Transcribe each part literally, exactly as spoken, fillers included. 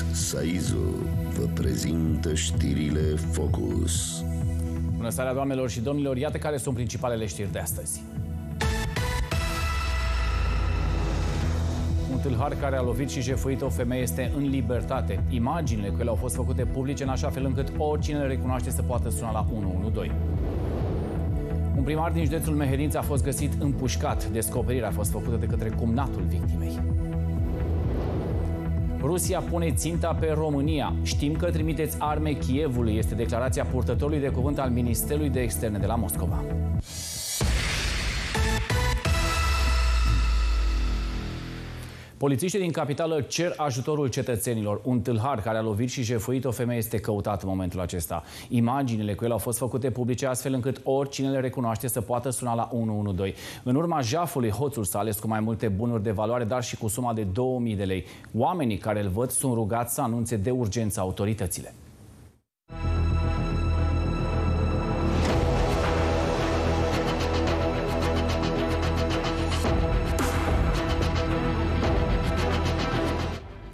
Marius Saizu vă prezintă știrile Focus. Bună seara, doamnelor și domnilor, iată care sunt principalele știri de astăzi. Un tâlhar care a lovit și jefuit o femeie este în libertate. Imaginile cu ele au fost făcute publice în așa fel încât oricine le recunoaște să poată suna la unu unu doi. Un primar din județul Mehedinți a fost găsit împușcat. Descoperirea a fost făcută de către cumnatul victimei. Rusia pune ținta pe România. Știm că trimiteți arme Kievului, este declarația purtătorului de cuvânt al Ministerului de Externe de la Moscova. Polițiștii din capitală cer ajutorul cetățenilor. Un tâlhar care a lovit și jefuit o femeie este căutat în momentul acesta. Imaginile cu el au fost făcute publice astfel încât oricine le recunoaște să poată suna la unu unu doi. În urma jafului, hoțul s-a ales cu mai multe bunuri de valoare, dar și cu suma de două mii de lei. Oamenii care îl văd sunt rugați să anunțe de urgență autoritățile.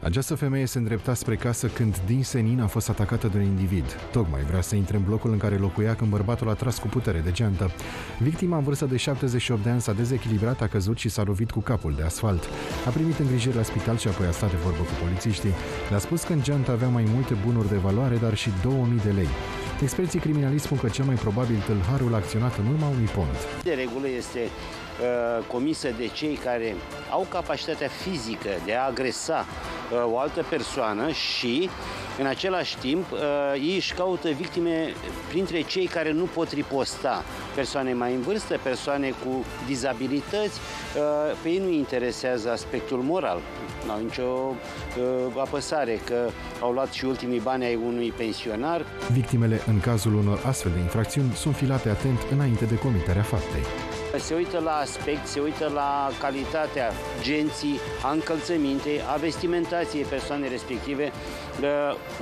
Această femeie se îndrepta spre casă când din senin a fost atacată de un individ. Tocmai vrea să intre în blocul în care locuia când bărbatul a tras cu putere de geantă. Victima, în vârstă de șaptezeci și opt de ani, s-a dezechilibrat, a căzut și s-a lovit cu capul de asfalt. A primit îngrijiri la spital și apoi a stat de vorbă cu polițiștii. Le-a spus că în geantă avea mai multe bunuri de valoare, dar și două mii de lei. Experții criminaliști spun că cel mai probabil tâlharul a acționat în urma unui pont. De regulă este uh, comisă de cei care au capacitatea fizică de a agresa uh, o altă persoană și, în același timp, uh, ei își caută victime printre cei care nu pot riposta. Persoane mai în vârstă, persoane cu dizabilități, uh, pe ei nu interesează aspectul moral. Nu au nicio uh, apăsare că au luat și ultimii bani ai unui pensionar. Victimele în cazul unor astfel de infracțiuni sunt filate atent înainte de comiterea faptei. Se uită la aspect, se uită la calitatea genții, a încălțămintei, a vestimentației persoanei respective.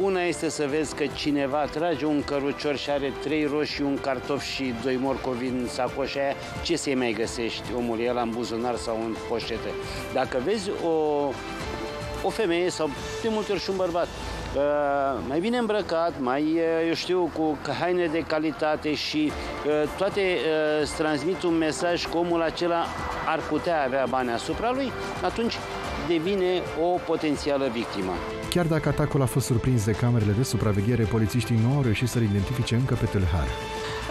Una este să vezi că cineva trage un cărucior și are trei roșii, un cartof și doi morcovi în sacoșa aia. Ce să-i mai găsești? Omul e la în buzunar sau în poșetă. Dacă vezi o, o femeie sau de multe ori și un bărbat, Uh, mai bine îmbrăcat, mai, uh, eu știu, cu haine de calitate și uh, toate uh, îți transmit un mesaj că omul acela ar putea avea bani asupra lui, atunci devine o potențială victimă. Chiar dacă atacul a fost surprins de camerele de supraveghere, polițiștii nu au reușit să-l identifice încă pe tâlhar.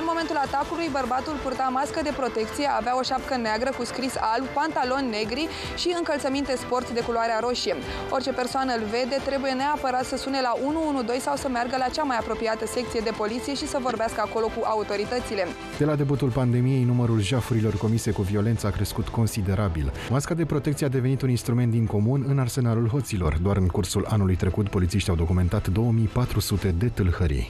În momentul atacului, bărbatul purta mască de protecție, avea o șapcă neagră cu scris alb, pantaloni negri și încălțăminte sport de culoarea roșie. Orice persoană îl vede trebuie neapărat să sune la unu unu doi sau să meargă la cea mai apropiată secție de poliție și să vorbească acolo cu autoritățile. De la debutul pandemiei, numărul jafurilor comise cu violență a crescut considerabil. Masca de protecție a devenit un instrument din comun în arsenalul hoților. Doar în cursul anului trecut, polițiștii au documentat două mii patru sute de tâlhării.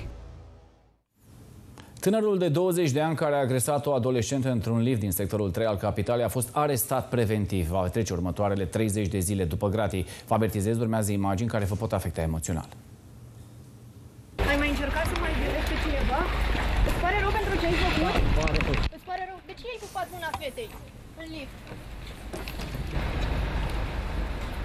Tânărul de douăzeci de ani care a agresat o adolescentă într-un lift din sectorul trei al capitalei a fost arestat preventiv. Va trece următoarele treizeci de zile după gratii. Vă avertizez, urmează imagini care vă pot afecta emoțional. Ai mai încercat să mai violezi pe cineva? Îți pare rău pentru ce ai făcut? Îți pare rău? De ce ai tupat mâna fetei în lift?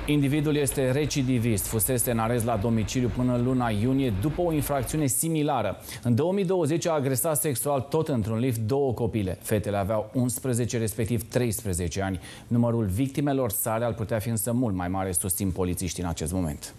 Individul este recidivist, fusese în arest la domiciliu până luna iunie după o infracțiune similară. În două mii douăzeci a agresat sexual tot într-un lift două copile. Fetele aveau unsprezece, respectiv treisprezece ani. Numărul victimelor sale ar putea fi însă mult mai mare, susțin polițiștii în acest moment.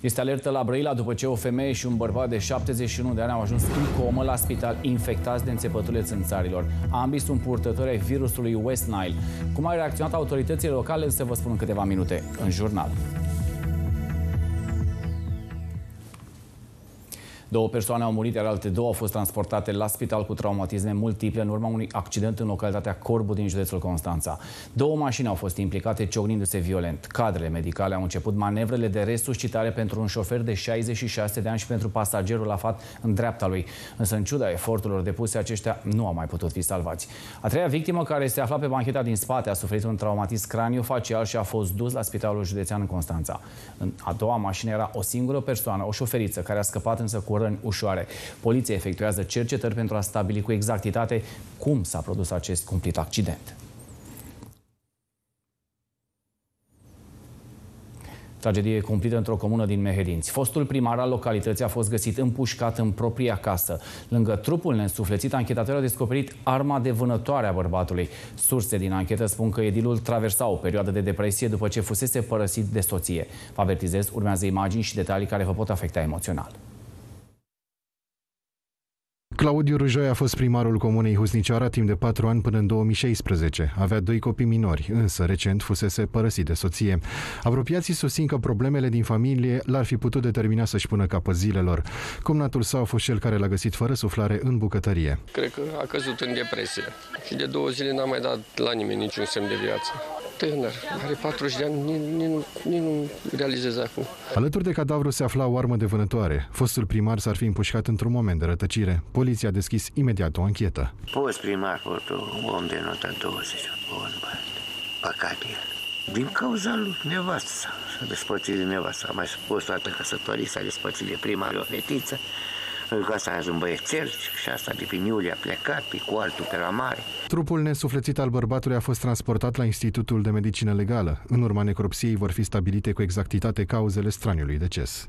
Este alertă la Brăila după ce o femeie și un bărbat de șaptezeci și unu de ani au ajuns în comă la spital, infectați de înțepăturile țânțarilor. Ambii sunt purtători ai virusului West Nile. Cum au reacționat autoritățile locale, să vă spun în câteva minute în jurnal. Două persoane au murit, iar alte două au fost transportate la spital cu traumatisme multiple în urma unui accident în localitatea Corbu din județul Constanța. Două mașini au fost implicate, ciocnindu-se violent. Cadrele medicale au început manevrele de resuscitare pentru un șofer de șaizeci și șase de ani și pentru pasagerul aflat în dreapta lui. Însă, în ciuda eforturilor depuse, aceștia nu au mai putut fi salvați. A treia victimă, care se afla pe bancheta din spate, a suferit un traumatism craniofacial și a fost dus la Spitalul Județean în Constanța. În a doua mașină era o singură persoană, o șoferiță, care a scăpat însă cu răni ușoare. Poliția efectuează cercetări pentru a stabili cu exactitate cum s-a produs acest cumplit accident. Tragedie cumplită într-o comună din Mehedinți. Fostul primar al localității a fost găsit împușcat în propria casă. Lângă trupul neînsuflețit, anchetatorii au descoperit arma de vânătoare a bărbatului. Surse din anchetă spun că edilul traversa o perioadă de depresie după ce fusese părăsit de soție. Vă avertizez, urmează imagini și detalii care vă pot afecta emoțional. Claudiu Rujoi a fost primarul Comunei Husnicioara timp de patru ani până în două mii șaisprezece. Avea doi copii minori, însă recent fusese părăsit de soție. Apropiații susțin că problemele din familie l-ar fi putut determina să-și pună capăt zilelor. Cumnatul său a fost cel care l-a găsit fără suflare în bucătărie. Cred că a căzut în depresie și de două zile n-a mai dat la nimeni niciun semn de viață. Tânăr, are patruzeci de ani, nici nu realizez acum. Alături de cadavru se afla o armă de vânătoare. Fostul primar s-ar fi împușcat într-un moment de rătăcire. Poliția a deschis imediat o anchetă. Post primar, om de nota douăzeci, păcat el. Din cauza lui nevastă s-a despărțit de nevastă. A mai fost o dată căsătorit, s-a despărțit de primarul o fetiță. Că asta a ajuns un băiețel și asta de prin Iulie a plecat, pe cu altul pe la mare. Trupul nesuflețit al bărbatului a fost transportat la Institutul de Medicină Legală. În urma necropsiei vor fi stabilite cu exactitate cauzele straniului deces.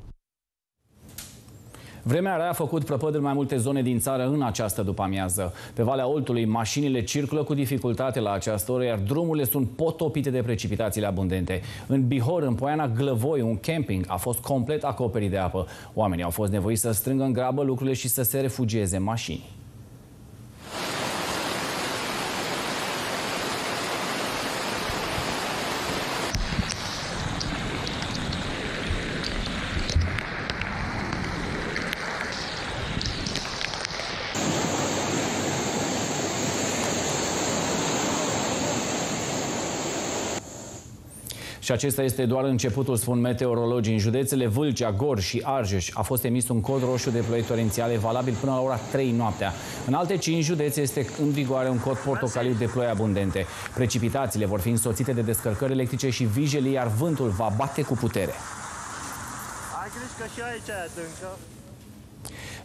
Vremea rea a făcut prăpăd în mai multe zone din țară în această după-amiază. Pe Valea Oltului, mașinile circulă cu dificultate la această oră, iar drumurile sunt potopite de precipitațiile abundente. În Bihor, în Poiana Glăvoi, un camping a fost complet acoperit de apă. Oamenii au fost nevoiți să strângă în grabă lucrurile și să se refugieze în mașini. Și acesta este doar începutul, spun meteorologii. În județele Vâlcea, Gorj și Argeș a fost emis un cod roșu de ploi torențiale valabil până la ora trei noaptea. În alte cinci județe este în vigoare un cod portocaliu de ploi abundente. Precipitațiile vor fi însoțite de descărcări electrice și vijelii, iar vântul va bate cu putere. Ai grijă că și aici e adâncă.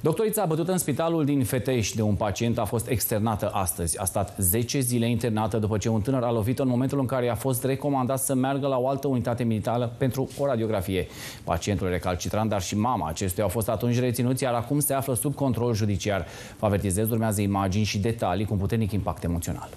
Doctorița bătută în spitalul din Fetești de un pacient a fost externată astăzi. A stat zece zile internată după ce un tânăr a lovit-o în momentul în care i-a fost recomandat să meargă la o altă unitate militară pentru o radiografie. Pacientul recalcitrant, dar și mama acestuia au fost atunci reținuți, iar acum se află sub control judiciar. Vă avertizez, urmează imagini și detalii cu un puternic impact emoțional.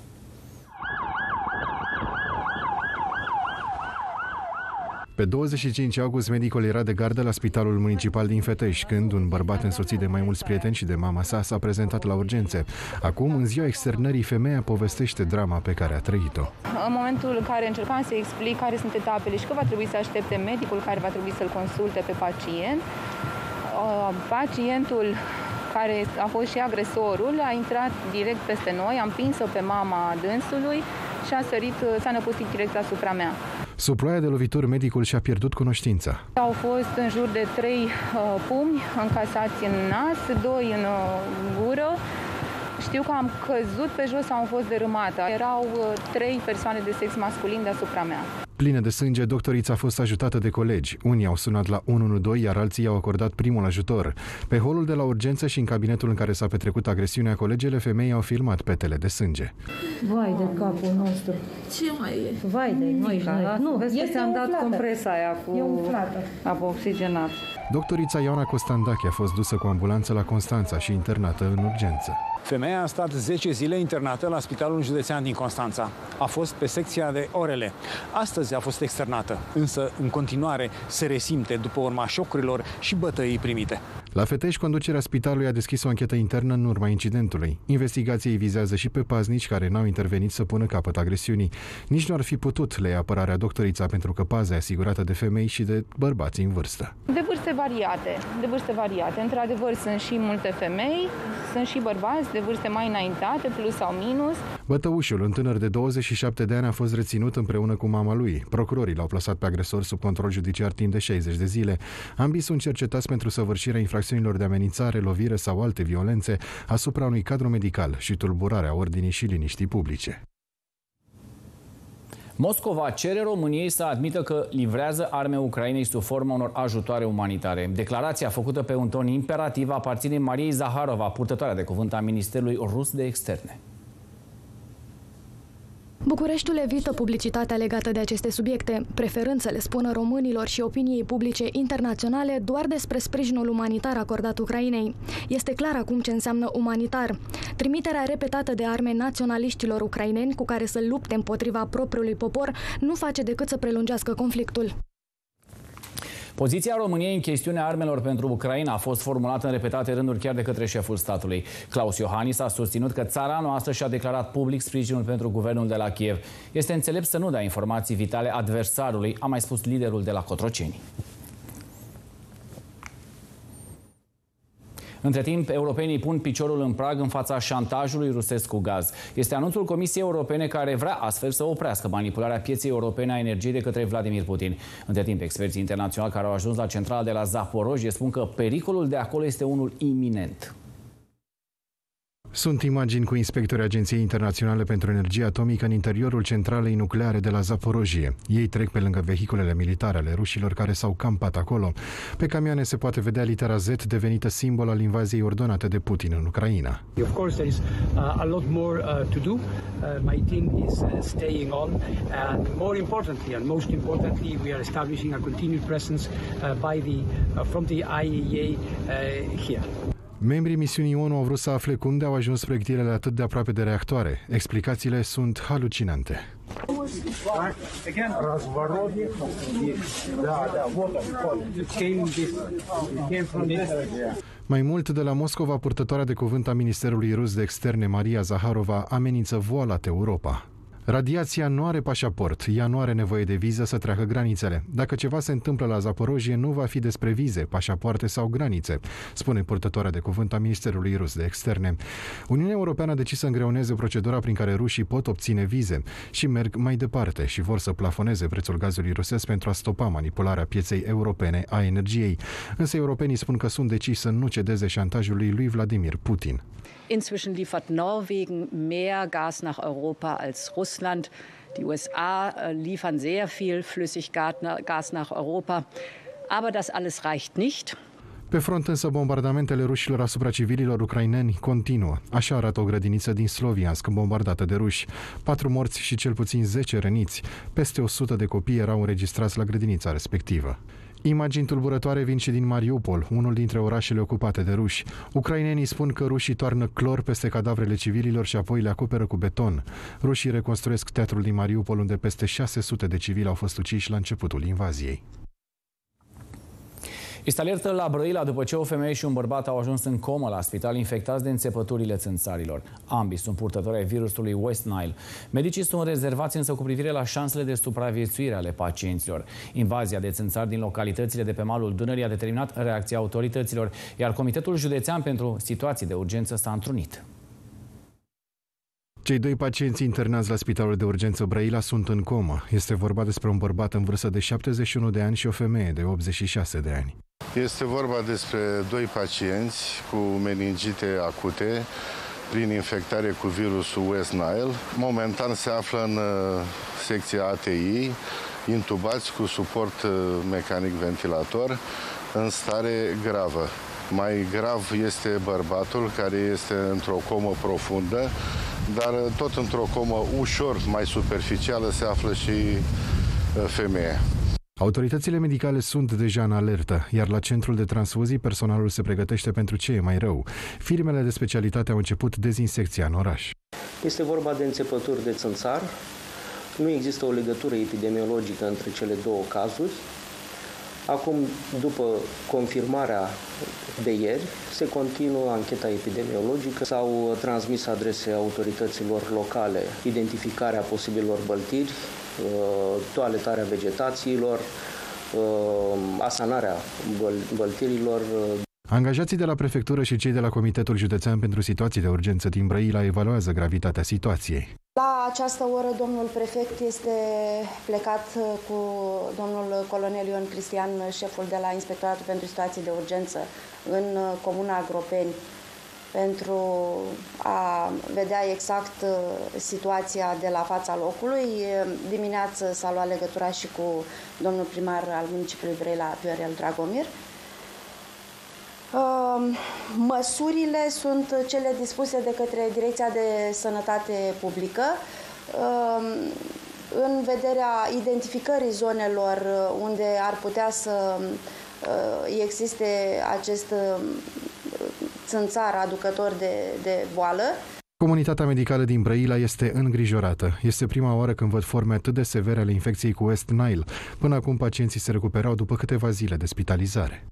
Pe douăzeci și cinci august, medicul era de gardă la Spitalul Municipal din Fetești, când un bărbat însoțit de mai mulți prieteni și de mama sa s-a prezentat la urgențe. Acum, în ziua externării, femeia povestește drama pe care a trăit-o. În momentul în care încercam să explic care sunt etapele și că va trebui să aștepte medicul care va trebui să-l consulte pe pacient, pacientul care a fost și agresorul a intrat direct peste noi, a împins-o pe mama dânsului și a sărit, s-a năpustit direct asupra mea. Sub ploaia de lovituri, medicul și-a pierdut cunoștința. Au fost în jur de trei uh, pumni încasați în nas, doi în uh, gură. Știu că am căzut pe jos sau am fost derâmată. Erau uh, trei persoane de sex masculin deasupra mea. Plină de sânge, doctorița a fost ajutată de colegi. Unii au sunat la unu unu doi, iar alții i-au acordat primul ajutor. Pe holul de la urgență și în cabinetul în care s-a petrecut agresiunea, colegele femei au filmat petele de sânge. Vai de capul nostru! Ce mai e? Vai de noi! Nu, vezi că ți-am dat compresa aia cu apă oxigenată. Doctorița Ioana Costandache a fost dusă cu ambulanță la Constanța și internată în urgență. Femeia a stat zece zile internată la Spitalul Județean din Constanța. A fost pe secția de orele. Astăzi a fost externată, însă în continuare se resimte după urma șocurilor și bătăii primite. La Fetești, conducerea spitalului a deschis o anchetă internă în urma incidentului. Investigația vizează și pe paznici care n-au intervenit să pună capăt agresiunii. Nici nu ar fi putut le ia apărarea doctorița, pentru că paza e asigurată de femei și de bărbați în vârstă. De vârste variate, de vârste variate. Într-adevăr, sunt și multe femei, sunt și bărbați de vârste mai înaintate, plus sau minus. Bătăușul, un tânăr de douăzeci și șapte de ani, a fost reținut împreună cu mama lui. Procurorii l-au plasat pe agresor sub control judiciar timp de șaizeci de zile. Ambii sunt cercetați pentru săvârșirea infracțiunilor de amenințare, lovire sau alte violențe asupra unui cadru medical și tulburarea ordinii și liniștii publice. Moscova cere României să admită că livrează arme Ucrainei sub forma unor ajutoare umanitare. Declarația făcută pe un ton imperativ aparține Mariei Zaharova, purtătoarea de cuvânt a Ministerului Rus de Externe. Bucureștiul evită publicitatea legată de aceste subiecte, preferând să le spună românilor și opiniei publice internaționale doar despre sprijinul umanitar acordat Ucrainei. Este clar acum ce înseamnă umanitar. Trimiterea repetată de arme naționaliștilor ucraineni cu care să lupte împotriva propriului popor nu face decât să prelungească conflictul. Poziția României în chestiunea armelor pentru Ucraina a fost formulată în repetate rânduri chiar de către șeful statului. Klaus Johannis a susținut că țara noastră și-a declarat public sprijinul pentru guvernul de la Kiev. Este înțelept să nu dea informații vitale adversarului, a mai spus liderul de la Cotroceni. Între timp, europenii pun piciorul în prag în fața șantajului rusesc cu gaz. Este anunțul Comisiei Europene care vrea astfel să oprească manipularea pieței europene a energiei de către Vladimir Putin. Între timp, experții internaționali care au ajuns la centrala de la Zaporojie spun că pericolul de acolo este unul iminent. Sunt imagini cu inspectorii Agenției Internaționale pentru Energie Atomică în interiorul centralei nucleare de la Zaporojie. Ei trec pe lângă vehiculele militare ale rușilor care s-au campat acolo. Pe camioane se poate vedea litera Z devenită simbol al invaziei ordonate de Putin în Ucraina. Membrii misiunii O N U au vrut să afle cum de au ajuns proiectilele atât de aproape de reactoare. Explicațiile sunt halucinante. Mai mult, de la Moscova, purtătoarea de cuvânt a Ministerului Rus de Externe, Maria Zaharova, amenință voalat Europa. Radiația nu are pașaport, ea nu are nevoie de viză să treacă granițele. Dacă ceva se întâmplă la Zaporojie, nu va fi despre vize, pașapoarte sau granițe, spune purtătoarea de cuvânt a Ministerului Rus de Externe. Uniunea Europeană a decis să îngreuneze procedura prin care rușii pot obține vize și merg mai departe și vor să plafoneze prețul gazului rusesc pentru a stopa manipularea pieței europene a energiei. Însă europenii spun că sunt deciși să nu cedeze șantajului lui Vladimir Putin. Inzwischen liefert Norwegen mehr Gas nach Europa als Russland. Die U S A liefern sehr viel Flüssiggas nach Europa. Aber das alles reicht nicht. Pe front însă, bombardamentele rușilor asupra civililor ucraineni continuă. Așa arată o grădiniță din Sloviansk bombardată de ruși. Patru morți și cel puțin zece răniți. Peste o sută de copii erau înregistrați la grădinița respectivă. Imagini tulburătoare vin și din Mariupol, unul dintre orașele ocupate de ruși. Ucrainenii spun că rușii toarnă clor peste cadavrele civililor și apoi le acoperă cu beton. Rușii reconstruiesc teatrul din Mariupol, unde peste șase sute de civili au fost uciși la începutul invaziei. Este alertă la Brăila după ce o femeie și un bărbat au ajuns în comă la spital infectați de înțepăturile țânțarilor. Ambii sunt purtători ai virusului West Nile. Medicii sunt rezervați însă cu privire la șansele de supraviețuire ale pacienților. Invazia de țânțari din localitățile de pe malul Dunării a determinat reacția autorităților, iar Comitetul Județean pentru Situații de Urgență s-a întrunit. Cei doi pacienți internați la Spitalul de Urgență Brăila sunt în comă. Este vorba despre un bărbat în vârstă de șaptezeci și unu de ani și o femeie de optzeci și șase de ani. Este vorba despre doi pacienți cu meningite acute prin infectare cu virusul West Nile. Momentan se află în secția A T I, intubați cu suport mecanic ventilator, în stare gravă. Mai grav este bărbatul, care este într-o comă profundă, dar tot într-o comă ușor mai superficială se află și femeia. Autoritățile medicale sunt deja în alertă, iar la centrul de transfuzii personalul se pregătește pentru ce e mai rău. Firmele de specialitate au început dezinsecția în oraș. Este vorba de înțepături de țânțar. Nu există o legătură epidemiologică între cele două cazuri. Acum, după confirmarea de ieri, se continuă ancheta epidemiologică. S-au transmis adrese autorităților locale, identificarea posibilor băltiri, toaletarea vegetațiilor, asanarea băltirilor. Angajații de la prefectură și cei de la Comitetul Județean pentru Situații de Urgență din Brăila evaluează gravitatea situației. La această oră, domnul prefect este plecat cu domnul colonel Ion Cristian, șeful de la Inspectoratul pentru Situații de Urgență, în Comuna Agropeni, pentru a vedea exact situația de la fața locului. Dimineață s-a luat legătura și cu domnul primar al municipiului Brăila, Viorel Dragomir. Măsurile sunt cele dispuse de către Direcția de Sănătate Publică în vederea identificării zonelor unde ar putea să existe acest țânțar aducător de, de boală. Comunitatea medicală din Brăila este îngrijorată. Este prima oară când văd forme atât de severe ale infecției cu West Nile. Până acum pacienții se recuperau după câteva zile de spitalizare.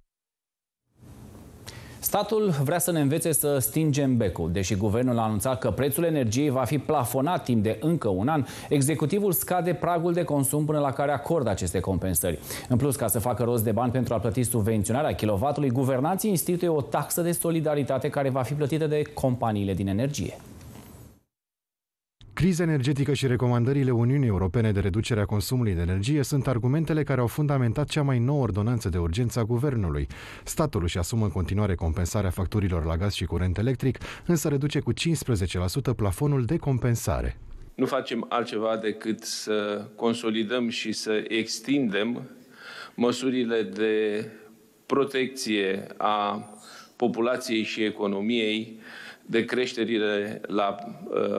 Statul vrea să ne învețe să stingem becul. Deși guvernul a anunțat că prețul energiei va fi plafonat timp de încă un an, executivul scade pragul de consum până la care acordă aceste compensări. În plus, ca să facă rost de bani pentru a plăti subvenționarea kilovatului, guvernanții instituie o taxă de solidaritate care va fi plătită de companiile din energie. Criza energetică și recomandările Uniunii Europene de reducere a consumului de energie sunt argumentele care au fundamentat cea mai nouă ordonanță de urgență a guvernului. Statul își asumă în continuare compensarea facturilor la gaz și curent electric, însă reduce cu cincisprezece la sută plafonul de compensare. Nu facem altceva decât să consolidăm și să extindem măsurile de protecție a populației și economiei de creșterile la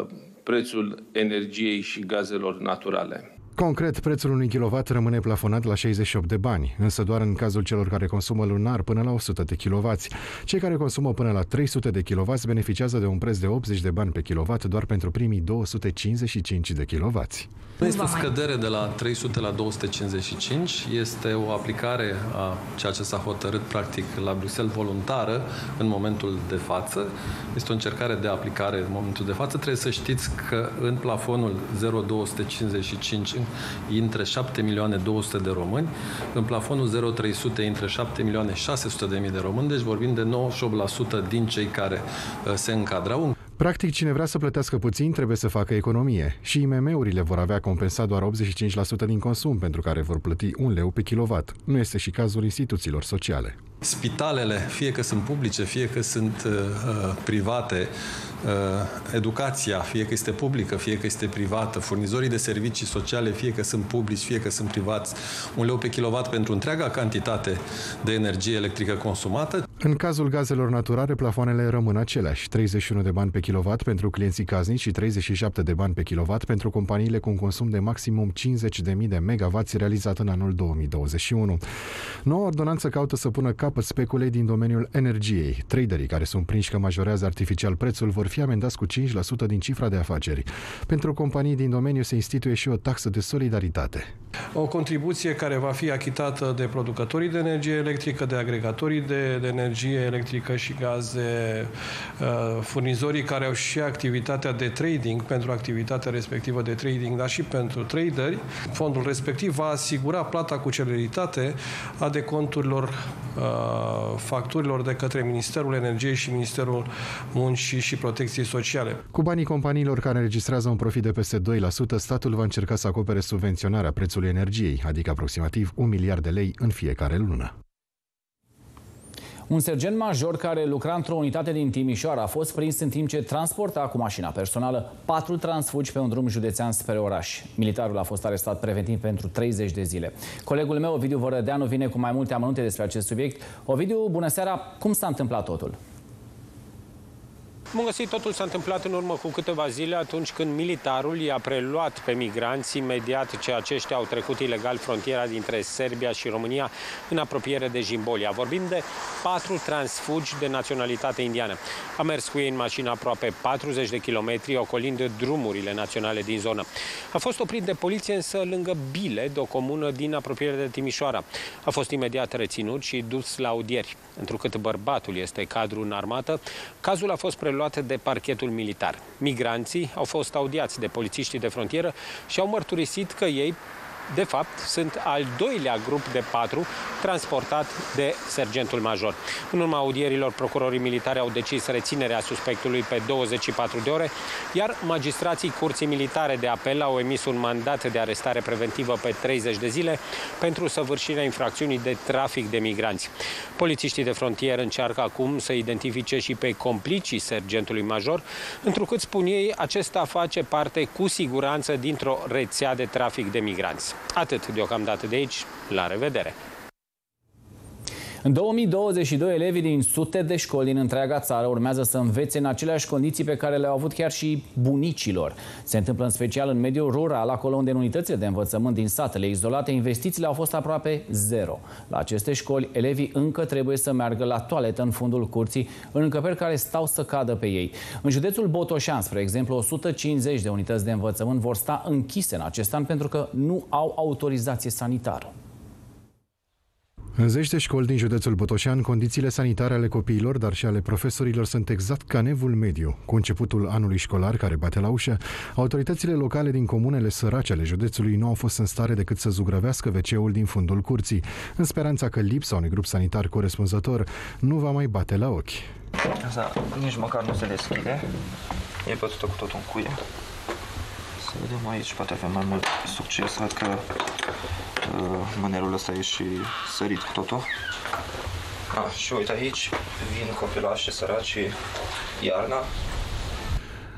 uh, prețul energiei și gazelor naturale. Concret, prețul unui kilowatt rămâne plafonat la șaizeci și opt de bani, însă doar în cazul celor care consumă lunar până la o sută de kilowați. Cei care consumă până la trei sute de kilowați beneficiază de un preț de optzeci de bani pe kilowatt doar pentru primii două sute cincizeci și cinci de kilowați. Este o scădere de la trei sute la două sute cincizeci și cinci, este o aplicare a ceea ce s-a hotărât practic la Bruxelles voluntară în momentul de față. Este o încercare de aplicare în momentul de față. Trebuie să știți că în plafonul zero virgulă două sute cincizeci și cinci intre șapte milioane două sute de români, în plafonul zero virgulă trei sute intre șapte milioane șase sute de mii de români, deci vorbim de nouăzeci și opt la sută din cei care se încadrau. Practic, cine vrea să plătească puțin trebuie să facă economie. Și I M M-urile vor avea compensat doar optzeci și cinci la sută din consum, pentru care vor plăti un leu pe kilowatt. Nu este și cazul instituțiilor sociale. Spitalele, fie că sunt publice, fie că sunt uh, private, uh, educația, fie că este publică, fie că este privată, furnizorii de servicii sociale, fie că sunt publici, fie că sunt privați, un leu pe kilowatt pentru întreaga cantitate de energie electrică consumată. În cazul gazelor naturale, plafoanele rămân aceleași, treizeci și unu de bani pe kilowatt pentru clienții casnici și treizeci și șapte de bani pe kilowatt pentru companiile cu un consum de maximum cincizeci de mii de megawatți realizat în anul două mii douăzeci și unu. Noua ordonanță caută să pună capăt speculei din domeniul energiei. Traderii care sunt prinși că majorează artificial prețul vor fi amendați cu cinci la sută din cifra de afaceri. Pentru companii din domeniu se instituie și o taxă de solidaritate. O contribuție care va fi achitată de producătorii de energie electrică, de agregatorii de, de energie electrică și gaze, uh, furnizorii care au și activitatea de trading, pentru activitatea respectivă de trading, dar și pentru traderi. Fondul respectiv va asigura plata cu celeritate a deconturilor uh, facturilor de către Ministerul Energiei și Ministerul Muncii și Protecției Sociale. Cu banii companiilor care înregistrează un profit de peste doi la sută, statul va încerca să acopere subvenționarea prețului energiei, adică aproximativ un miliard de lei în fiecare lună. Un sergent major care lucra într-o unitate din Timișoara a fost prins în timp ce transporta cu mașina personală patru transfugi pe un drum județean spre oraș. Militarul a fost arestat preventiv pentru treizeci de zile. Colegul meu, Ovidiu Vărădeanu, vine cu mai multe amănunte despre acest subiect. Ovidiu, bună seara! Cum s-a întâmplat totul? Bun găsit, totul s-a întâmplat în urmă cu câteva zile, atunci când militarul i-a preluat pe migranți imediat ce aceștia au trecut ilegal frontiera dintre Serbia și România în apropiere de Jimbolia. Vorbim de patru transfugi de naționalitate indiană. A mers cu ei în mașină aproape patruzeci de kilometri, ocolind drumurile naționale din zonă. A fost oprit de poliție însă lângă Bile, de o comună din apropiere de Timișoara. A fost imediat reținut și dus la audieri. Întrucât bărbatul este cadru în armată, cazul a fost preluat de parchetul militar. Migranții au fost audiați de polițiștii de frontieră și au mărturisit că ei, de fapt, sunt al doilea grup de patru transportat de sergentul major. În urma audierilor, procurorii militari au decis reținerea suspectului pe douăzeci și patru de ore, iar magistrații Curții Militare de Apel au emis un mandat de arestare preventivă pe treizeci de zile pentru săvârșirea infracțiunii de trafic de migranți. Polițiștii de frontieră încearcă acum să identifice și pe complicii sergentului major, întrucât, spun ei, acesta face parte cu siguranță dintr-o rețea de trafic de migranți. Atât deocamdată de aici. La revedere! În două mii douăzeci și doi, elevii din sute de școli din întreaga țară urmează să învețe în aceleași condiții pe care le-au avut chiar și bunicilor. Se întâmplă în special în mediul rural, acolo unde în unitățile de învățământ din satele izolate investițiile au fost aproape zero. La aceste școli, elevii încă trebuie să meargă la toaletă în fundul curții, în încăperi care stau să cadă pe ei. În județul Botoșani, spre exemplu, o sută cincizeci de unități de învățământ vor sta închise în acest an pentru că nu au autorizație sanitară. În zeci de școli din județul Botoșani, condițiile sanitare ale copiilor, dar și ale profesorilor sunt exact ca în evul mediu. Cu începutul anului școlar, care bate la ușă, autoritățile locale din comunele sărace ale județului nu au fost în stare decât să zugrăvească ve ce-ul din fundul curții, în speranța că lipsa unui grup sanitar corespunzător nu va mai bate la ochi. Asta nici măcar nu se deschide. E bătută cu tot un cuie. Să vedem aici, poate avem mai mult succes. Văd că mânerul ăsta e și sărit cu totul. Ah, și uite aici, vin copilașii săraci iarna.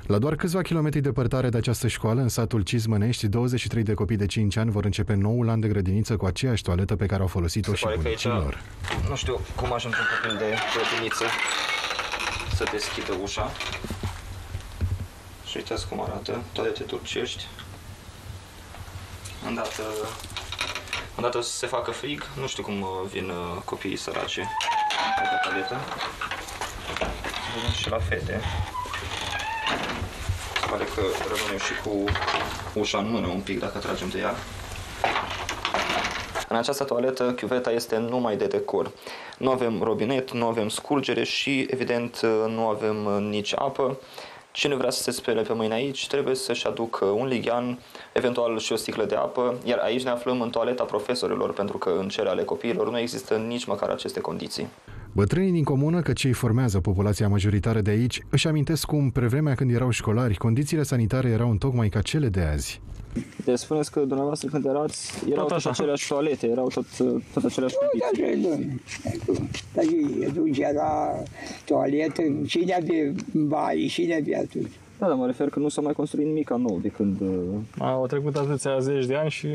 La doar câțiva kilometri departare de această școală, în satul Cizmănești, douăzeci și trei de copii de cinci ani vor începe noul an de grădiniță cu aceeași toaletă pe care au folosit-o și bunicilor. Nu știu cum ajunge un copil de grădiniță să deschidă ușa. Și uitați cum arată toalete turcești. Îndată, îndată o să se facă frig, nu știu cum vin copiii săraci pe toaletă. Vin și la fete. Se pare că rămânem și cu ușa în mână un pic, dacă tragem de ea. În această toaletă, chiuveta este numai de decor. Nu avem robinet, nu avem scurgere și, evident, nu avem nici apă. Cine vrea să se spele pe mâini aici, trebuie să-și aducă un lighean, eventual și o sticlă de apă, iar aici ne aflăm în toaleta profesorilor, pentru că în cele ale copiilor nu există nici măcar aceste condiții. Bătrânii din comună, că cei formează populația majoritară de aici, își amintesc cum, pe vremea când erau școlari, condițiile sanitare erau întocmai ca cele de azi. Deci spuneți că dumneavoastră când erați, erau tot, tot aceleași toalete, erau tot, tot aceleași condiții. Dar ducea la toaletă, cine avea baie, cine avea atunci? Da, dar mă refer că nu s-a mai construit nimic nou de când... A, au trecut atâția zeci de ani și...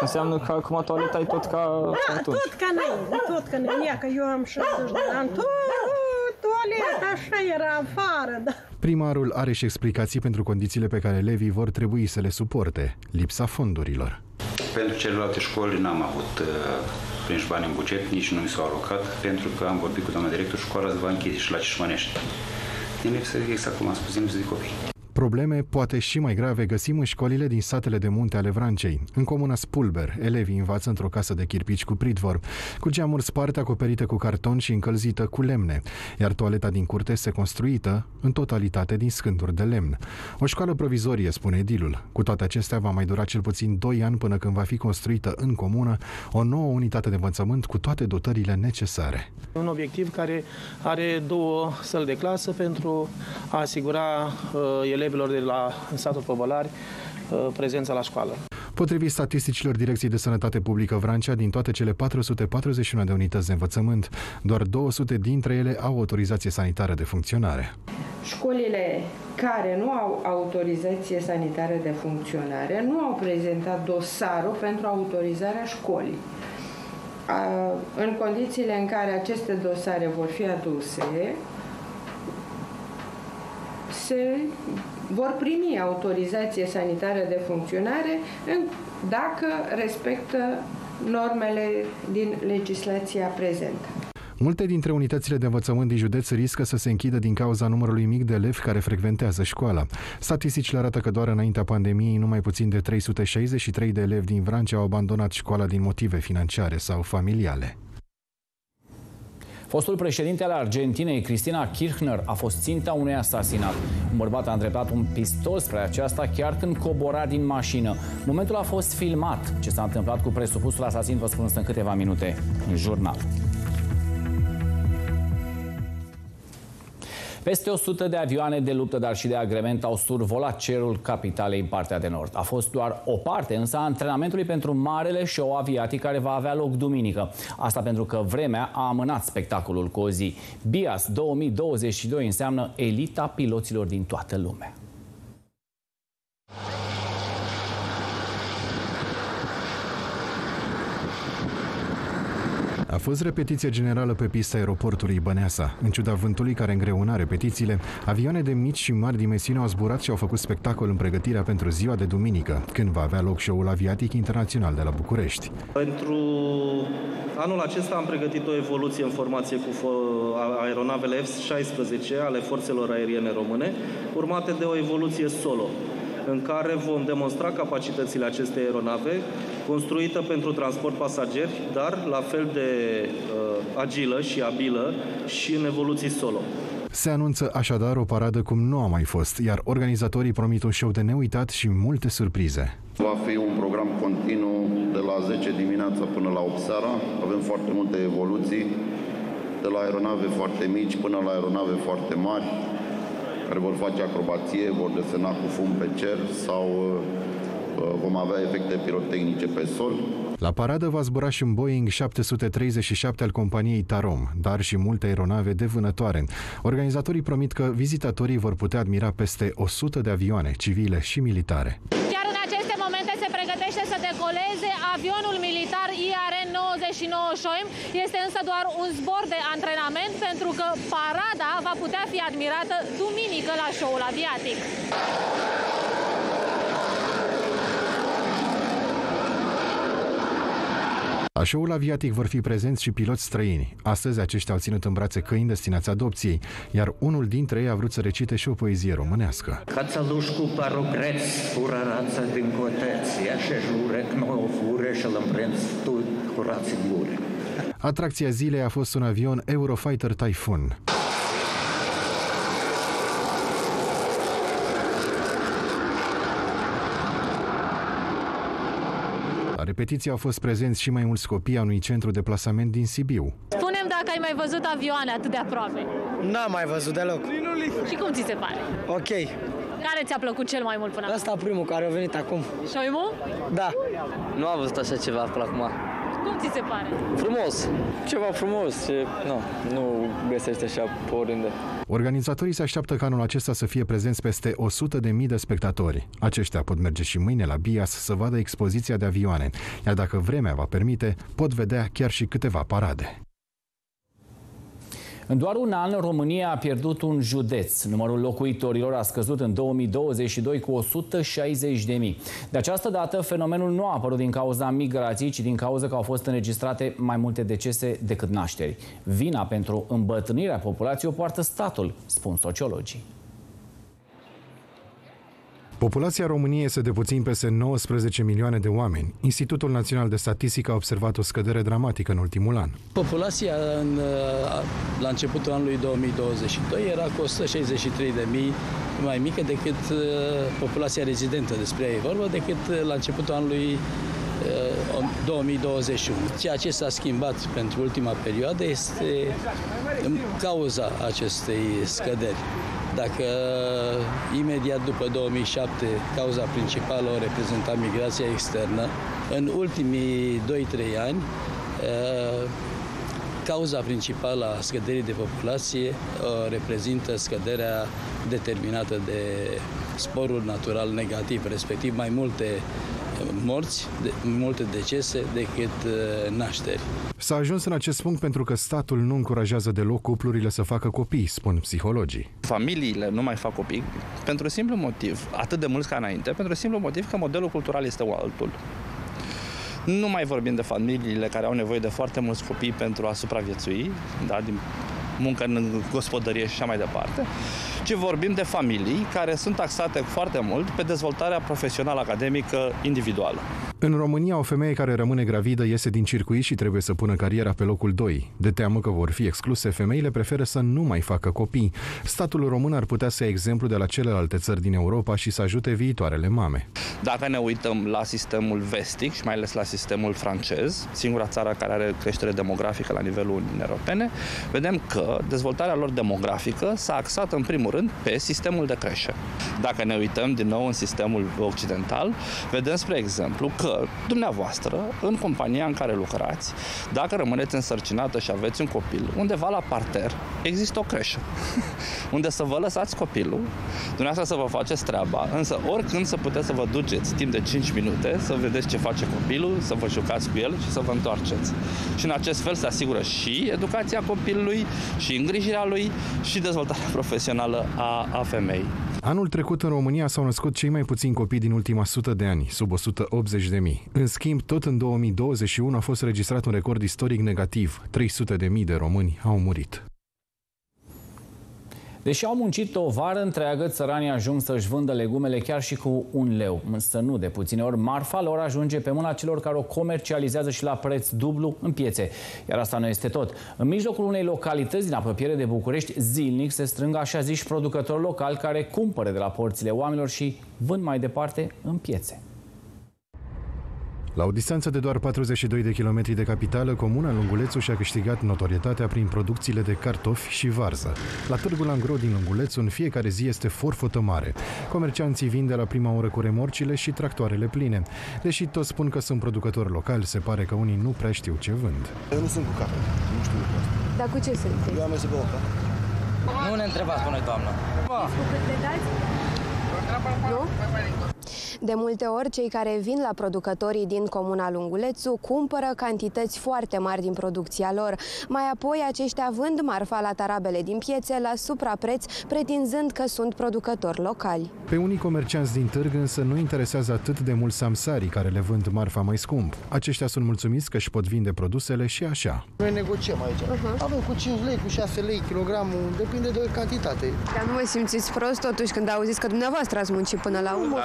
Înseamnă că acum toaleta e tot ca... Da, tot ca noi, tot ca noi. Ia că eu am șaizeci de ani, tot toaleta așa era afară, da. Primarul are și explicații pentru condițiile pe care elevii vor trebui să le suporte, lipsa fondurilor. Pentru celelalte școli n-am avut prinși bani în buget, nici nu mi s-au alocat, pentru că am vorbit cu doamna director, școala se va închide și la Cișmănești. Din lipsă, exact cum am spus, din lipsă de copii. Probleme, poate și mai grave, găsim în școlile din satele de munte ale Vrancei. În comuna Spulber, elevii învață într-o casă de chirpici cu pridvor, cu geamuri sparte acoperite cu carton și încălzită cu lemne, iar toaleta din curte este construită în totalitate din scânduri de lemn. O școală provizorie, spune edilul. Cu toate acestea, va mai dura cel puțin doi ani până când va fi construită în comună o nouă unitate de învățământ cu toate dotările necesare. Un obiectiv care are două săli de clasă pentru a asigura uh, elevii de la satul Păvălari prezența la școală. Potrivit statisticilor Direcției de Sănătate Publică Vrancea, din toate cele patru sute patruzeci și unu de unități de învățământ, doar două sute dintre ele au autorizație sanitară de funcționare. Școlile care nu au autorizație sanitară de funcționare nu au prezentat dosarul pentru autorizarea școlii. În condițiile în care aceste dosare vor fi aduse, se vor primi autorizație sanitară de funcționare dacă respectă normele din legislația prezentă. Multe dintre unitățile de învățământ din județ riscă să se închidă din cauza numărului mic de elevi care frecventează școala. Statisticile arată că doar înaintea pandemiei numai puțin de trei sute șaizeci și trei de elevi din Vrancea au abandonat școala din motive financiare sau familiale. Fostul președinte al Argentinei, Cristina Kirchner, a fost ținta unui asasinat. Un bărbat a îndreptat un pistol spre aceasta chiar când cobora din mașină. Momentul a fost filmat. Ce s-a întâmplat cu presupusul asasin vă spun în câteva minute în jurnal. Peste o sută de avioane de luptă, dar și de agrement au survolat cerul capitalei în partea de nord. A fost doar o parte, însă, a antrenamentului pentru marele show aviatic care va avea loc duminică. Asta pentru că vremea a amânat spectacolul cu o zi. B I A S două mii douăzeci și doi înseamnă elita piloților din toată lumea. A fost repetiție generală pe pista aeroportului Băneasa. În ciuda vântului care îngreuna repetițiile, avioane de mici și mari dimensiuni au zburat și au făcut spectacol în pregătirea pentru ziua de duminică, când va avea loc show-ul aviatic internațional de la București. Pentru anul acesta am pregătit o evoluție în formație cu aeronavele F șaisprezece ale forțelor aeriene române, urmate de o evoluție solo, în care vom demonstra capacitățile acestei aeronave, construită pentru transport pasageri, dar la fel de uh, agilă și abilă și în evoluții solo. Se anunță așadar o paradă cum nu a mai fost, iar organizatorii promit un show de neuitat și multe surprize. Va fi un program continuu de la zece dimineața până la opt seara. Avem foarte multe evoluții, de la aeronave foarte mici până la aeronave foarte mari, care vor face acrobație, vor desena cu fum pe cer sau vom avea efecte pirotehnice pe sol. La paradă va zbura și un Boeing șapte sute treizeci și șapte al companiei Tarom, dar și multe aeronave de vânătoare. Organizatorii promit că vizitatorii vor putea admira peste o sută de avioane, civile și militare. Chiar în aceste momente se pregătește să decoleze avionul militar I R nouă nouă Șoim. Este însă doar un zbor de antrenament, pentru că parada va putea fi admirată duminică la show-ul aviatic. La show-ul aviatic vor fi prezenți și piloți străini. Astăzi aceștia au ținut în brațe câini destinați adopției, iar unul dintre ei a vrut să recite și o poezie românească. Cațălușcu parogreț, fură rață din coteț, iașe jurec, nouă fure și-l împrinț tu curați gure. Atracția zilei a fost un avion Eurofighter Typhoon. Repetiția au fost prezenți și mai mulți copii a unui centru de plasament din Sibiu. Spune-mi dacă ai mai văzut avioane atât de aproape. N-am mai văzut deloc. Și cum ți se pare? Ok. Care ți-a plăcut cel mai mult până acum? Asta primul care a venit acum. Șoimul? Da. Nu am văzut așa ceva până acum. Cum ți se pare? Frumos. Ceva frumos. Ce... No, nu găsești așa pe oriunde. Organizatorii se așteaptă ca anul acesta să fie prezenți peste o sută de mii de spectatori. Aceștia pot merge și mâine la Bias să vadă expoziția de avioane, iar dacă vremea va permite, pot vedea chiar și câteva parade. În doar un an, România a pierdut un județ. Numărul locuitorilor a scăzut în două mii douăzeci și doi cu o sută șaizeci de mii. De această dată, fenomenul nu a apărut din cauza migrației, ci din cauza că au fost înregistrate mai multe decese decât nașteri. Vina pentru îmbătrânirea populației o poartă statul, spun sociologii. Populația României este de puțin peste nouăsprezece milioane de oameni. Institutul Național de Statistică a observat o scădere dramatică în ultimul an. Populația în, la începutul anului două mii douăzeci și doi era cu o sută șaizeci și trei de mii mai mică decât populația rezidentă, despre ea e vorba, decât la începutul anului două mii douăzeci și unu. Ceea ce s-a schimbat pentru ultima perioadă este cauza acestei scăderi. Dacă imediat după două mii șapte cauza principală o reprezenta migrația externă, în ultimii doi trei ani cauza principală a scăderii de populație reprezintă scăderea determinată de sporul natural negativ, respectiv mai multe morți, de, multe decese decât uh, nașteri. S-a ajuns în acest punct pentru că statul nu încurajează deloc cuplurile să facă copii, spun psihologii. Familiile nu mai fac copii pentru simplu motiv, atât de mulți ca înainte, pentru simplu motiv că modelul cultural este altul. Nu mai vorbim de familiile care au nevoie de foarte mulți copii pentru a supraviețui, da, din muncă în gospodărie și așa mai departe, ci vorbim de familii care sunt taxate foarte mult pe dezvoltarea profesională academică individuală. În România, o femeie care rămâne gravidă iese din circuit și trebuie să pună cariera pe locul doi. De teamă că vor fi excluse, femeile preferă să nu mai facă copii. Statul român ar putea să ia exemplu de la celelalte țări din Europa și să ajute viitoarele mame. Dacă ne uităm la sistemul vestic și mai ales la sistemul francez, singura țară care are creștere demografică la nivelul Uniunii Europene, vedem că dezvoltarea lor demografică s-a axat în primul rând pe sistemul de creșe. Dacă ne uităm din nou în sistemul occidental, vedem spre exemplu că că dumneavoastră, în compania în care lucrați, dacă rămâneți însărcinată și aveți un copil, undeva la parter există o creșă unde să vă lăsați copilul, dumneavoastră să vă faceți treaba, însă oricând să puteți să vă duceți timp de cinci minute, să vedeți ce face copilul, să vă jucați cu el și să vă întoarceți. Și în acest fel se asigură și educația copilului, și îngrijirea lui, și dezvoltarea profesională a, a femeii. Anul trecut în România s-au născut cei mai puțini copii din ultima sută de ani, sub o sută optzeci de mii. În schimb, tot în două mii douăzeci și unu a fost registrat un record istoric negativ. trei sute de mii de români au murit. Deși au muncit o vară întreagă, țăranii ajung să-și vândă legumele chiar și cu un leu. Însă nu de puține ori, marfa lor ajunge pe mâna celor care o comercializează și la preț dublu în piețe. Iar asta nu este tot. În mijlocul unei localități din apropiere de București, zilnic se strâng așa ziși producători locali care cumpără de la porțile oamenilor și vând mai departe în piețe. La o distanță de doar patruzeci și doi de kilometri de capitală, comuna Lungulețu și-a câștigat notorietatea prin producțiile de cartofi și varză. La târgul Angro din Lungulețu, în fiecare zi este forfotă mare. Comercianții vin de la prima oră cu remorcile și tractoarele pline. Deși toți spun că sunt producători locali, se pare că unii nu prea știu ce vând. Eu nu sunt cu capăt, nu știu cu asta. Dar cu ce sunt? Eu am mers pe oca. Nu ne întrebați pe noi, doamnă. Nu? De multe ori, cei care vin la producătorii din comuna Lungulețu cumpără cantități foarte mari din producția lor. Mai apoi, aceștia vând marfa la tarabele din piețe la suprapreț, pretinzând că sunt producători locali. Pe unii comercianți din târg însă nu interesează atât de mult samsarii care le vând marfa mai scump. Aceștia sunt mulțumiți că își pot vinde produsele și așa. Noi negociem aici. Uh-huh. Avem cu cinci lei, cu șase lei kilogramul, depinde de cantitate. Dar nu mă simțiți prost totuși când auziți că dumneavoastră ați muncit până la urmă?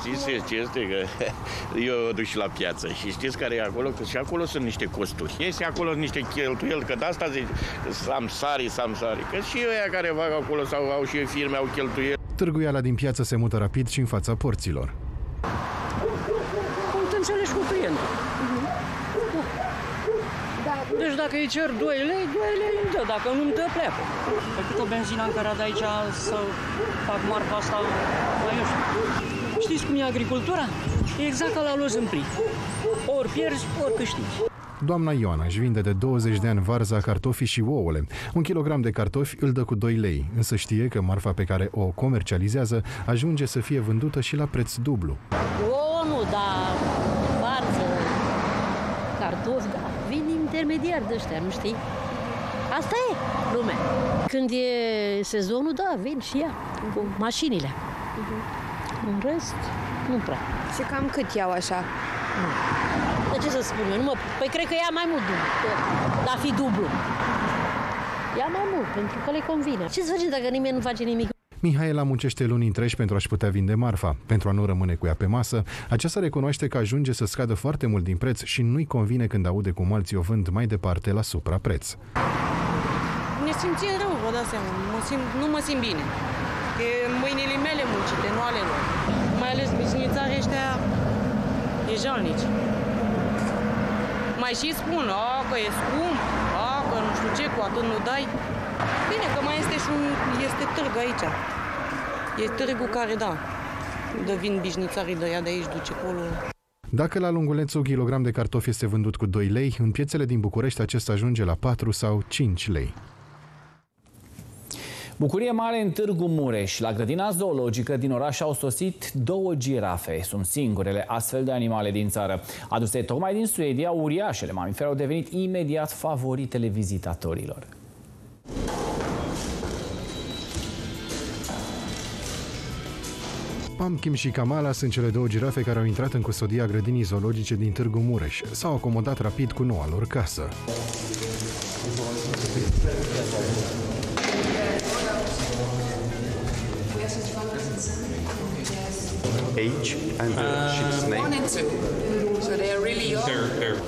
Știți ce este? Că eu o duc și la piață și știți care e acolo? Că și acolo sunt niște costuri. Este acolo niște cheltuieli, că de asta zic samsari, samsari. Că și ăia care fac acolo sau au și firme, au cheltuieli. Târguiala din piață se mută rapid și în fața porților. Cum te înțelegi cu clientul? Deci dacă îi cer doi lei, doi lei îmi dă, dacă nu îmi dă, pleacă. Pe cât o benzină în care de aici să fac marfa asta, eu știu. Știți cum e agricultura? E exact ca la loz în prim. Ori pierzi, ori câștigi. Doamna Ioana își vinde de douăzeci de ani varza, cartofii și ouăle. Un kilogram de cartofi îl dă cu doi lei, însă știe că marfa pe care o comercializează ajunge să fie vândută și la preț dublu. Ouă nu, dar varză, cartofi, da. Vin intermediari de ăștia, nu știi? Asta e lumea. Când e sezonul, da, vin și ea, cu mașinile. Uh-huh. În rest, nu prea. Și cam cât iau așa? Nu. De ce să spun eu? Nu mă... Păi cred că ia mai mult dublu. Dar fi dublu. Ia mai mult, pentru că le convine. Ce să facem dacă nimeni nu face nimic? Mihaela muncește luni întregi pentru a-și putea vinde marfa. Pentru a nu rămâne cu ea pe masă, aceasta recunoaște că ajunge să scadă foarte mult din preț și nu-i convine când aude cum alții o vând mai departe la suprapreț. Ne simțim rău, vă dați seama. Mă simt, nu mă simt bine. E mâinile mele muncite, nu ale lor. Mai ales bisnițarii ăștia e jalnici. Mai și spun, a, că e scump, a, că nu știu ce, cu atât nu dai. Bine, că mai este și un, este târg aici. E târgul care, da, de vin bisnițarii de ea de aici, duce acolo. Dacă la Lungulețu un kilogram de cartofi este vândut cu doi lei, în piețele din București acesta ajunge la patru sau cinci lei. Bucurie mare în Târgu Mureș. La grădina zoologică din oraș au sosit două girafe. Sunt singurele astfel de animale din țară. Aduse tocmai din Suedia, uriașele mamifere au devenit imediat favoritele vizitatorilor. Pumpkin și Kamala sunt cele două girafe care au intrat în custodia grădinii zoologice din Târgu Mureș. S-au acomodat rapid cu noua lor casă. Age and the ship's name.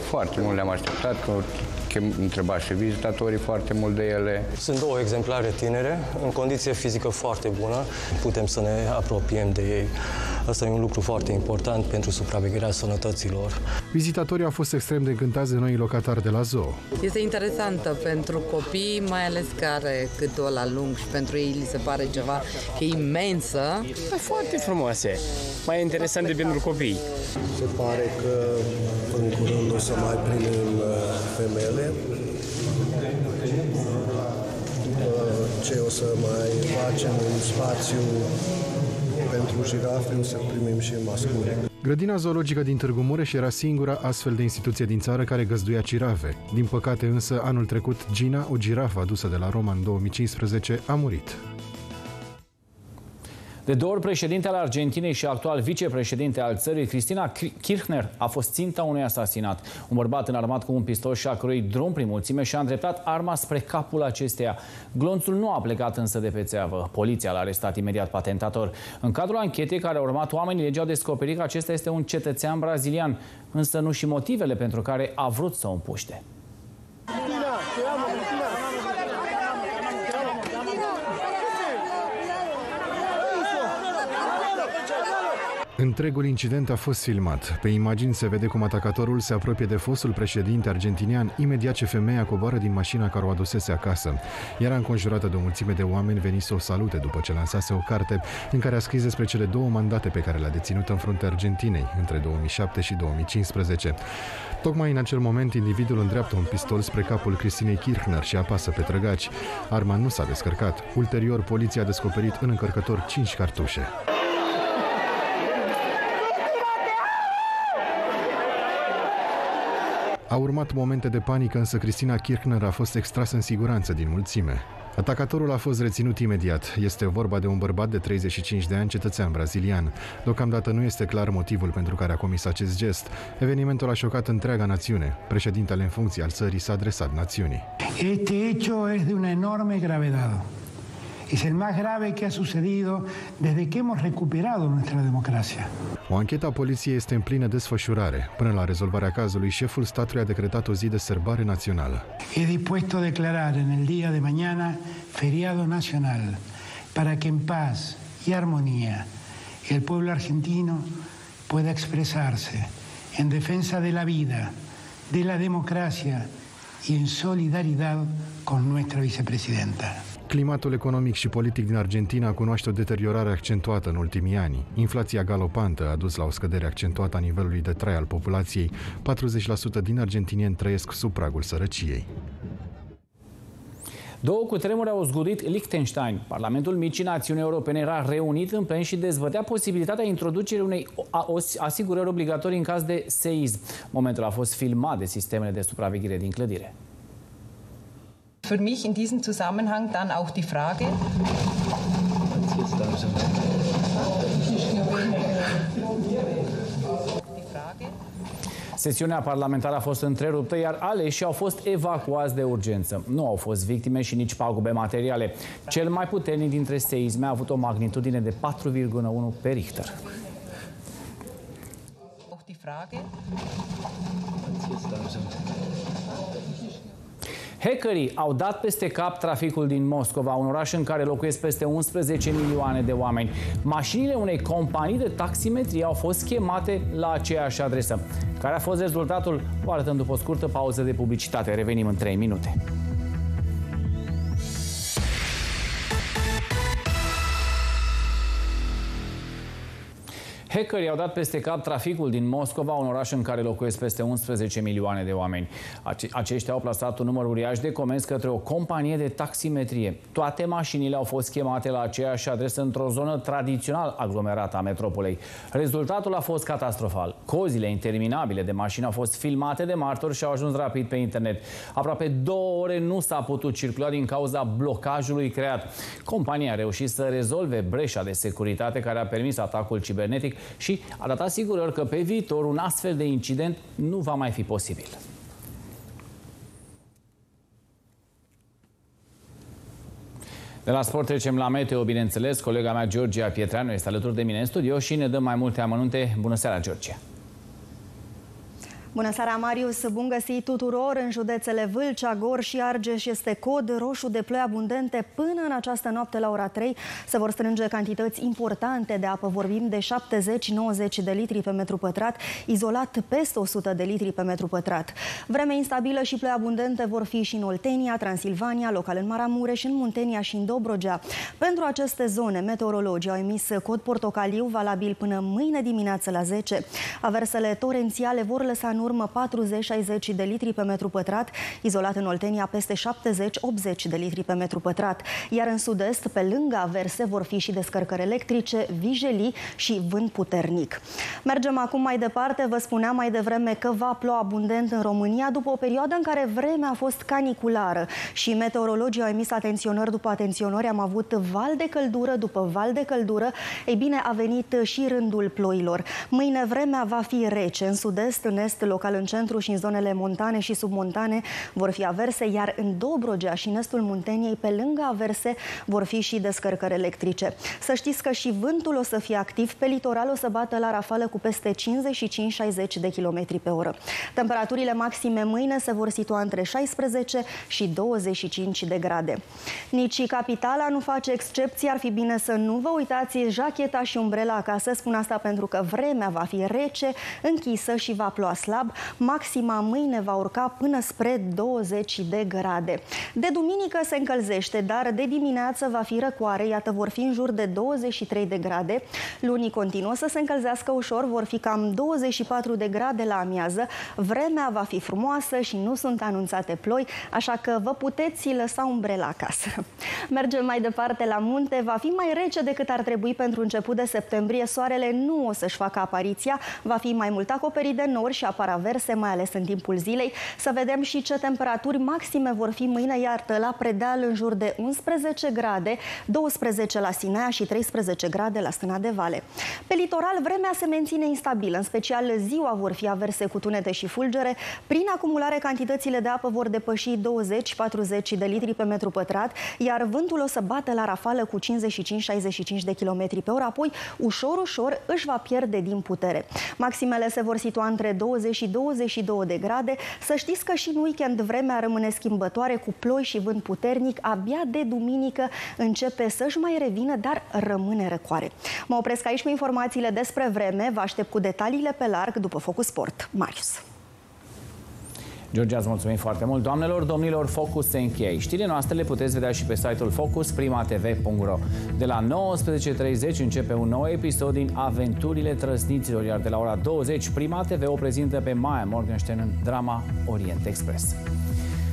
Foarte mult le-am așteptat, că întreba și vizitatorii foarte mult de ele. Sunt două exemplare tinere, în condiție fizică foarte bună, putem să ne apropiem de ei. Asta e un lucru foarte important pentru supravegherea sănătății lor. Vizitatorii au fost extrem de încântați de noi locatari de la zoo. Este interesantă pentru copii, mai ales care cât o la lung și pentru ei li se pare ceva că e imensă. E foarte frumoase, mai interesant de pentru copii. Se pare că în curând o să mai primim femele. Ce o să mai facem un spațiu pentru jirafe, o să primim și mascule. Grădina zoologică din Târgu Mureș era singura astfel de instituție din țară care găzduia girafe. Din păcate însă, anul trecut, Gina, o girafă adusă de la Roma în două mii cincisprezece, a murit. De două ori președinte al Argentinei și actual vicepreședinte al țării, Cristina Kirchner, a fost ținta unui asasinat. Un bărbat înarmat cu un pistol și-a căruit drum prin mulțime și a îndreptat arma spre capul acesteia. Glonțul nu a plecat însă de pe țeavă. Poliția l-a arestat imediat pe atentator. În cadrul anchetei care a urmat, oamenii legii au descoperit că acesta este un cetățean brazilian, însă nu și motivele pentru care a vrut să o împuște. Întregul incident a fost filmat. Pe imagini se vede cum atacatorul se apropie de fostul președinte argentinian, imediat ce femeia coboară din mașina care o adusese acasă. Era înconjurată de o mulțime de oameni veniți să o salute după ce lansase o carte în care a scris despre cele două mandate pe care le-a deținut în fruntea Argentinei, între două mii șapte și două mii cincisprezece. Tocmai în acel moment, individul îndreaptă un pistol spre capul Cristinei Kirchner și apasă pe trăgaci. Arma nu s-a descărcat. Ulterior, poliția a descoperit în încărcător cinci cartușe. Au urmat momente de panică, însă Cristina Kirchner a fost extrasă în siguranță din mulțime. Atacatorul a fost reținut imediat. Este vorba de un bărbat de treizeci și cinci de ani, cetățean brazilian. Deocamdată nu este clar motivul pentru care a comis acest gest. Evenimentul a șocat întreaga națiune. Președintele în funcție al țării s-a adresat națiunii. Este hecho es de una enorme gravedad. Es el más grave que ha sucedido desde que hemos recuperado nuestra democracia. O anchetă a poliției este în plină desfășurare. Până la rezolvarea cazului, șeful statului a decretat o zi de sărbare națională. He dispuesto declarar en el día de mañana feriado nacional para que en paz y armonía el pueblo argentino pueda expresarse en defensa de la vida, de la democracia y en solidaridad con nuestra vicepresidenta. Climatul economic și politic din Argentina cunoaște o deteriorare accentuată în ultimii ani. Inflația galopantă a dus la o scădere accentuată a nivelului de trai al populației. patruzeci la sută din argentinieni trăiesc sub pragul sărăciei. Două cutremure au zguduit Liechtenstein. Parlamentul Micii Națiuni Europene era reunit în plen și dezbătea posibilitatea introducerii unei asigurări obligatorii în caz de seism. Momentul a fost filmat de sistemele de supraveghere din clădire. Für mich in diesem Zusammenhang dann auch die Frage, Sesiunea parlamentară a fost întreruptă, iar aleșii au fost evacuați de urgență. Nu au fost victime și nici pagube materiale. Cel mai puternic dintre seisme a avut o magnitudine de patru virgulă unu pe Richter. Auch die Frage. Hackerii au dat peste cap traficul din Moscova, un oraș în care locuiesc peste unsprezece milioane de oameni. Mașinile unei companii de taximetrie au fost chemate la aceeași adresă. Care a fost rezultatul? O arătăm după o scurtă pauză de publicitate. Revenim în trei minute. Hackerii au dat peste cap traficul din Moscova, un oraș în care locuiesc peste unsprezece milioane de oameni. Ace aceștia au plasat un număr uriaș de comenzi către o companie de taximetrie. Toate mașinile au fost chemate la aceeași adresă într-o zonă tradițional aglomerată a metropolei. Rezultatul a fost catastrofal. Cozile interminabile de mașini au fost filmate de martori și au ajuns rapid pe internet. Aproape două ore nu s-a putut circula din cauza blocajului creat. Compania a reușit să rezolve breșa de securitate care a permis atacul cibernetic și a dat asigurări că pe viitor un astfel de incident nu va mai fi posibil. De la sport trecem la meteo, bineînțeles. Colega mea, Georgia Pietreanu, este alături de mine în studio și ne dă mai multe amănunte. Bună seara, Georgia! Bună seara, Marius! Bun găsit tuturor! În județele Vâlcea, Gorj și Argeș este cod roșu de ploi abundente. Până în această noapte la ora trei se vor strânge cantități importante de apă. Vorbim de șaptezeci nouăzeci de litri pe metru pătrat, izolat peste o sută de litri pe metru pătrat. Vreme instabilă și ploi abundente vor fi și în Oltenia, Transilvania, local în Maramureș, în Muntenia și în Dobrogea. Pentru aceste zone, meteorologii au emis cod portocaliu, valabil până mâine dimineață la zece. Aversele torențiale vor lăsa în urmă patruzeci șaizeci de litri pe metru pătrat, izolat în Oltenia peste șaptezeci optzeci de litri pe metru pătrat. Iar în sud-est, pe lângă averse, vor fi și descărcări electrice, vijelii și vânt puternic. Mergem acum mai departe. Vă spuneam mai devreme că va ploua abundent în România după o perioadă în care vremea a fost caniculară și meteorologii au emis atenționări după atenționări. Am avut val de căldură după val de căldură. Ei bine, a venit și rândul ploilor. Mâine vremea va fi rece. În sud-est, în est, local în centru și în zonele montane și submontane vor fi averse, iar în Dobrogea și în estul Munteniei, pe lângă averse, vor fi și descărcări electrice. Să știți că și vântul o să fie activ. Pe litoral o să bată la rafală cu peste cincizeci și cinci șaizeci de km pe oră. Temperaturile maxime mâine se vor situa între șaisprezece și douăzeci și cinci de grade. Nici capitala nu face excepție. Ar fi bine să nu vă uitați jacheta și umbrela acasă. Spun asta pentru că vremea va fi rece, închisă și va ploa slab. Maxima mâine va urca până spre douăzeci de grade. De duminică se încălzește, dar de dimineață va fi răcoare. Iată, vor fi în jur de douăzeci și trei de grade. Lunii continuă să se încălzească ușor. Vor fi cam douăzeci și patru de grade la amiază. Vremea va fi frumoasă și nu sunt anunțate ploi, așa că vă puteți lăsa umbrela acasă. Mergem mai departe la munte. Va fi mai rece decât ar trebui pentru început de septembrie. Soarele nu o să-și facă apariția. Va fi mai mult acoperit de nori și apar averse, mai ales în timpul zilei. Să vedem și ce temperaturi maxime vor fi mâine. Iartă, la Predeal în jur de unsprezece grade, douăsprezece la Sinaia și treisprezece grade la Stâna de Vale. Pe litoral, vremea se menține instabilă. În special, ziua vor fi averse cu tunete și fulgere. Prin acumulare, cantitățile de apă vor depăși douăzeci patruzeci de litri pe metru pătrat, iar vântul o să bată la rafală cu cincizeci și cinci șaizeci și cinci de km pe oră, apoi ușor, ușor își va pierde din putere. Maximele se vor situa între douăzeci și douăzeci și două de grade. Să știți că și în weekend vremea rămâne schimbătoare cu ploi și vânt puternic. Abia de duminică începe să-și mai revină, dar rămâne răcoare. Mă opresc aici cu informațiile despre vreme. Vă aștept cu detaliile pe larg după Focus Sport. Marius. George, îți mulțumim foarte mult. Doamnelor, domnilor, Focus se încheie. Știrile noastre le puteți vedea și pe site-ul Focus, prima t v punct ro. De la nouăsprezece treizeci începe un nou episod din Aventurile Trăsniților, iar de la ora douăzeci, Prima T V o prezintă pe Maia Morgenstern în drama Orient Express.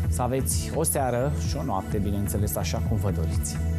Să aveți o seară și o noapte, bineînțeles, așa cum vă doriți.